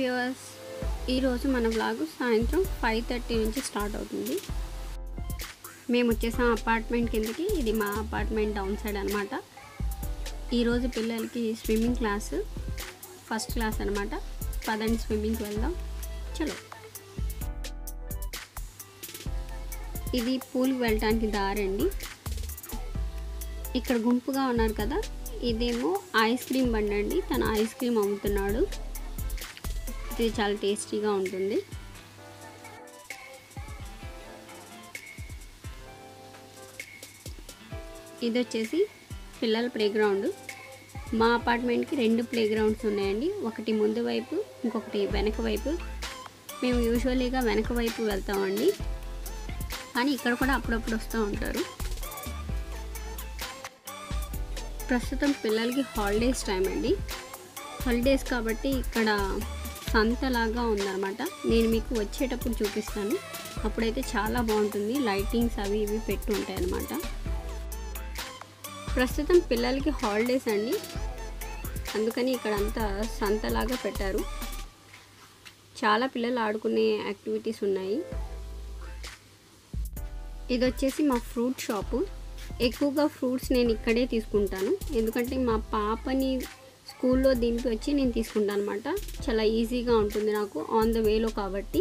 Viewers, ఈరోజు మన blog సాయంత్రం 5:30 నుంచి స్టార్ట్ అవుతుంది. మేము వచ్చేసాం అపార్ట్మెంట్ కిందకి. ఇది మా అపార్ట్మెంట్ డౌన్ సైడ్ అనమాట. ఈరోజు పిల్లలకి స్విమ్మింగ్ క్లాసు, ఫస్ట్ క్లాస్ అనమాట. పదండి స్విమ్మింగ్కి వెళ్దాం, చలో. ఇది పూల్కి వెళ్ళటానికి దారండి. ఇక్కడ గుంపుగా ఉన్నారు కదా, ఇదేమో ఐస్ క్రీమ్ బండి అండి. తను ఐస్ క్రీమ్ అమ్ముతున్నాడు. ఇది చాలా టేస్టీగా ఉంటుంది. ఇది వచ్చేసి పిల్లల ప్లేగ్రౌండ్. మా అపార్ట్మెంట్కి 2 ప్లేగ్రౌండ్స్ ఉన్నాయండి. ఒకటి ముందు వైపు, ఇంకొకటి వెనక వైపు. మేము యూజువల్లీగా వెనక వైపు వెళ్తామండి, కానీ ఇక్కడ కూడా అప్పుడప్పుడు వస్తూ ఉంటారు. ప్రస్తుతం పిల్లలకి హాలిడేస్ టైం అండి. హాలిడేస్ కాబట్టి ఇక్కడ సంతలాగా ఉందన్నమాట. నేను మీకు వచ్చేటప్పుడు చూపిస్తాను, అప్పుడైతే చాలా బాగుంటుంది. లైటింగ్స్ అవి ఇవి పెట్టి ఉంటాయి అన్నమాట. ప్రస్తుతం పిల్లలకి హాలిడేస్ అండి, అందుకని ఇక్కడ అంతా సంతలాగా పెట్టారు. చాలా పిల్లలు ఆడుకునే యాక్టివిటీస్ ఉన్నాయి. ఇది వచ్చేసి మా ఫ్రూట్ షాపు. ఎక్కువగా ఫ్రూట్స్ నేను ఇక్కడే తీసుకుంటాను, ఎందుకంటే మా పాపని స్కూల్లో దింపి వచ్చి నేను తీసుకుంటాను అనమాట. చాలా ఈజీగా ఉంటుంది నాకు, ఆన్ ద వేలో కాబట్టి.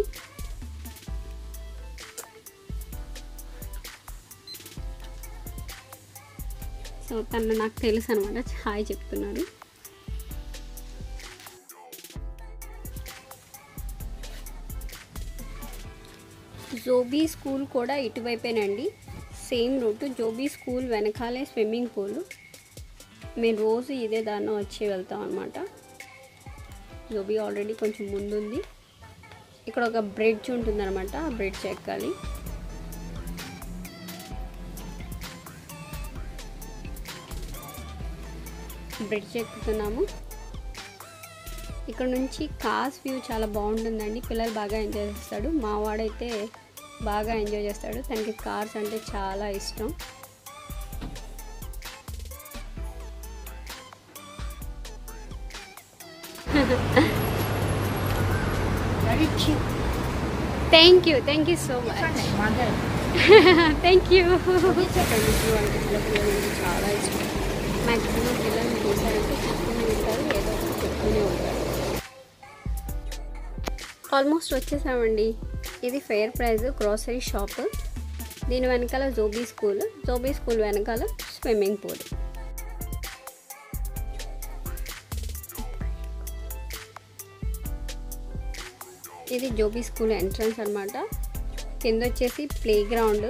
సో తను నాకు తెలుసు అనమాట, హాయ్ చెప్తున్నారు. జోబీ స్కూల్ కూడా ఇటువైపేనండి, సేమ్ రూట్. జోబీ స్కూల్ వెనకాలే స్విమ్మింగ్ పూల్. మేము రోజు ఇదే దారిన వచ్చి వెళ్తాం అనమాట. జోబీ ఆల్రెడీ కొంచెం ముందుంది. ఇక్కడ ఒక బ్రిడ్జ్ ఉంటుందన్నమాట, ఆ బ్రిడ్జ్ ఎక్కాలి. బ్రిడ్జ్ ఎక్కుతున్నాము. ఇక్కడ నుంచి కాస్ వ్యూ చాలా బాగుంటుందండి. పిల్లలు బాగా ఎంజాయ్ చేస్తాడు. మావాడైతే బాగా ఎంజాయ్ చేస్తాడు, తనకి కార్స్ అంటే చాలా ఇష్టం. Thank you so much. Thank you. చాలా ఇష్టం. మ్యాక్సిమం పిల్లలు చూసారంటే చెప్తూనే ఉంటారు, ఏదో ఒకటి చెప్తూనే ఉంటారు. ఆల్మోస్ట్ వచ్చేసామండి. ఇది ఫెయిర్ ప్రైజ్ గ్రోసరీ షాప్. దీని వెనకాల జోబీ స్కూల్, జోబీ స్కూల్ వెనకాల స్విమ్మింగ్ పూల్. ఇది జోబీ స్కూల్ ఎంట్రన్స్ అనమాట. కింద వచ్చేసి ప్లే గ్రౌండ్,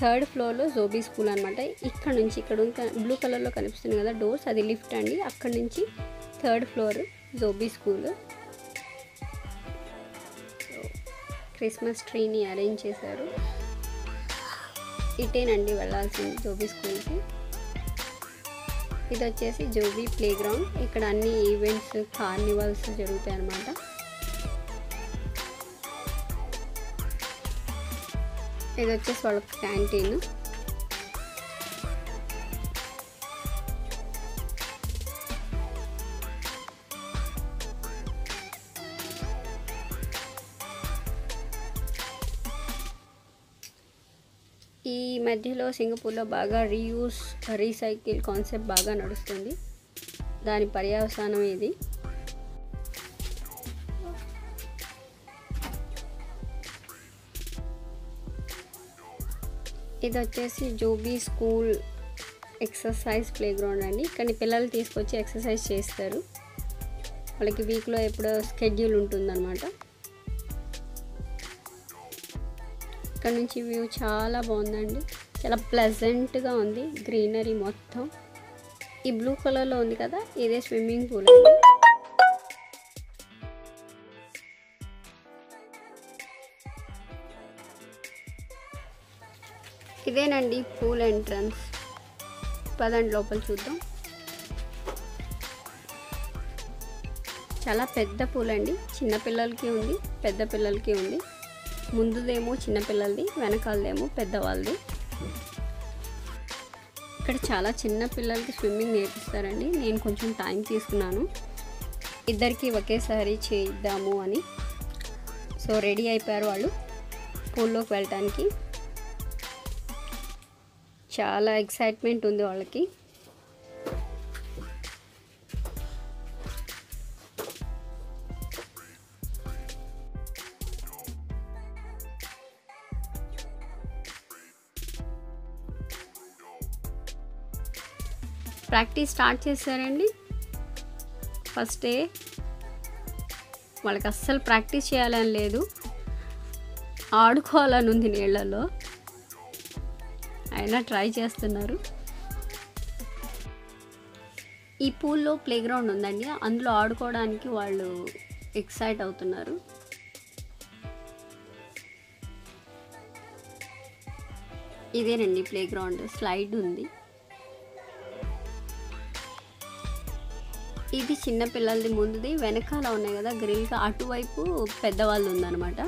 3rd ఫ్లోర్లో జోబీ స్కూల్ అనమాట. ఇక్కడ నుంచి ఇక్కడ బ్లూ కలర్లో కనిపిస్తుంది కదా డోర్స్, అది లిఫ్ట్ అండి. అక్కడ నుంచి 3rd ఫ్లోర్ జోబీ స్కూల్. క్రిస్మస్ ట్రీని అరేంజ్ చేశారు. ఇటేనండి వెళ్ళాల్సింది జోబీ స్కూల్కి. ఇది వచ్చేసి జోబీ ప్లే గ్రౌండ్. ఇక్కడ అన్ని ఈవెంట్స్, కార్నివాల్స్ జరుగుతాయి అన్నమాట. ఇది వచ్చేసి వాళ్ళ క్యాంటీన్. ఈ మధ్యలో సింగపూర్లో బాగా రీసైకిల్ కాన్సెప్ట్ బాగా నడుస్తుంది. దాని పర్యవసానం ఇది. ఇది వచ్చేసి జోబీ స్కూల్ ఎక్సర్సైజ్ ప్లేగ్రౌండ్ అండి. ఇక్కడ పిల్లలు తీసుకొచ్చి ఎక్సర్సైజ్ చేస్తారు. వాళ్ళకి వీక్లో ఎప్పుడో స్కెడ్యూల్ ఉంటుందన్నమాట. ఇక్కడ నుంచి వ్యూ చాలా బాగుందండి, చాలా ప్లెజెంట్గా ఉంది. గ్రీనరీ మొత్తం. ఈ బ్లూ కలర్లో ఉంది కదా, ఇదే స్విమ్మింగ్ పూల్. ఇదేనండి పూల్ ఎంట్రన్స్. పదండి లోపల చూద్దాం. చాలా పెద్ద పూల్ అండి. చిన్నపిల్లలకి ఉంది, పెద్ద పిల్లలకి ఉంది. ముందుదేమో చిన్నపిల్లలది, వెనకాలదేమో పెద్దవాళ్ళది. ఇక్కడ చాలా చిన్న పిల్లలకి స్విమ్మింగ్ నేర్పిస్తారండి. నేను కొంచెం టైం తీసుకున్నాను. ఇద్దరికి ఒకేసారి చేద్దాము అని. సో రెడీ అయిపోయారు వాళ్ళు పూల్లోకి వెళ్ళటానికి. చాలా ఎక్సైట్మెంట్ ఉంది వాళ్ళకి. ప్రాక్టీస్ స్టార్ట్ చేశారండి. ఫస్ట్ డే వాళ్ళకి అస్సలు ప్రాక్టీస్ చేయాలని లేదు, ఆడుకోవాలని ఉంది నీళ్ళలో, అయినా ట్రై చేస్తున్నారు. ఈ పూల్లో ప్లేగ్రౌండ్ ఉందండి, అందులో ఆడుకోవడానికి వాళ్ళు ఎక్సైట్ అవుతున్నారు. ఇదేనండి ప్లేగ్రౌండ్, స్లైడ్ ఉంది. ఇది చిన్నపిల్లలది ముందుది, వెనకాల ఉన్నాయి కదా గ్రిల్గా అటువైపు పెద్దవాళ్ళు ఉందన్నమాట.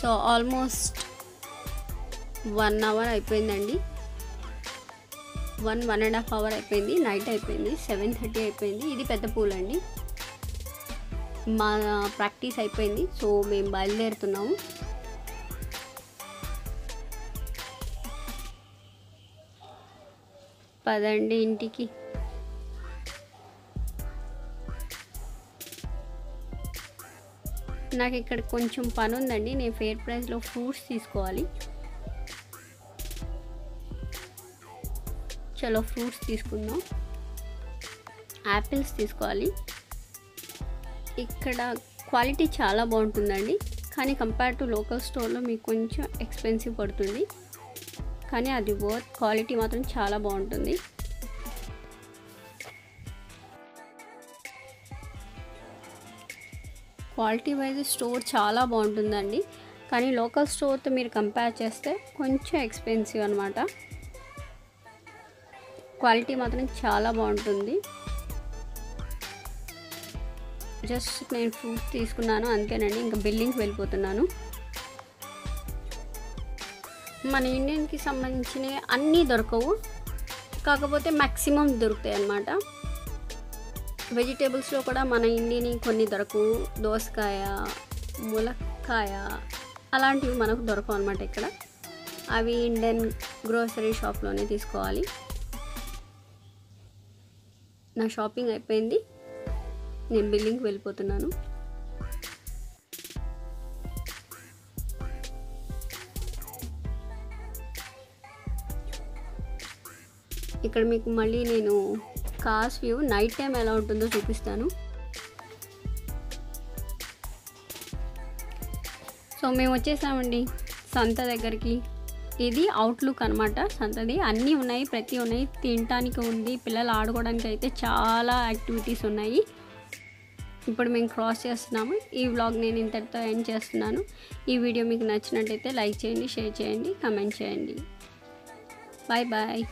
సో ఆల్మోస్ట్ 1 hour అయిపోయిందండి, 1.5 hour అయిపోయింది. నైట్ అయిపోయింది, 7:30 అయిపోయింది. ఇది పెద్ద పూల్ అండి. మా ప్రాక్టీస్ అయిపోయింది, సో మేము బయలుదేరుతున్నాము. పదండి ఇంటికి. నాకు ఇక్కడ కొంచెం పని ఉందండి, నేను ఫేర్ ప్రైస్లో ఫ్రూట్స్ తీసుకోవాలి. చలో ఫ్రూట్స్ తీసుకుందాం. యాపిల్స్ తీసుకోవాలి. ఇక్కడ క్వాలిటీ చాలా బాగుంటుందండి, కానీ కంపేర్ టు లోకల్ స్టోర్లో మీకు కొంచెం ఎక్స్పెన్సివ్ పడుతుంది, కానీ అది వర్త్. క్వాలిటీ మాత్రం చాలా బాగుంటుంది. క్వాలిటీ వైజ్ స్టోర్ చాలా బాగుంటుందండి, కానీ లోకల్ స్టోర్తో మీరు కంపేర్ చేస్తే కొంచెం ఎక్స్పెన్సివ్ అనమాట. క్వాలిటీ మాత్రం చాలా బాగుంటుంది. జస్ట్ నేను ఫ్రూట్స్ తీసుకున్నాను అంతేనండి. ఇంకా బిల్లింగ్కి వెళ్ళిపోతున్నాను. మన ఇండియన్కి సంబంధించినవి అన్నీ దొరకవు, కాకపోతే మ్యాక్సిమం దొరుకుతాయి అన్నమాట. వెజిటేబుల్స్లో కూడా మన ఇండియన్ కొన్ని దొరకవు, దోసకాయ, ములక్కాయ అలాంటివి మనకు దొరకవు అన్నమాట ఇక్కడ. అవి ఇండియన్ గ్రోసరీ షాప్లోనే తీసుకోవాలి. నా షాపింగ్ అయిపోయింది, నేను బిల్లింగ్కి వెళ్ళిపోతున్నాను. ఇక్కడ మీకు మళ్ళీ నేను కార్స్ వ్యూ నైట్ టైం ఎలా ఉంటుందో చూపిస్తాను. సో మేము వచ్చేసామండి సంత దగ్గరికి. ఇది అవుట్లుక్ అనమాట సంతది. అన్నీ ఉన్నాయి, ప్రతి ఉన్నాయి, తినటానికి ఉంది, పిల్లలు ఆడుకోవడానికి అయితే చాలా యాక్టివిటీస్ ఉన్నాయి. ఇప్పుడు మేము క్రాస్ చేస్తున్నాము. ఈ వ్లాగ్ నేను ఇంతటితో ఎండ్ చేస్తున్నాను. ఈ వీడియో మీకు నచ్చినట్టయితే లైక్ చేయండి, షేర్ చేయండి, కామెంట్ చేయండి. Bye bye.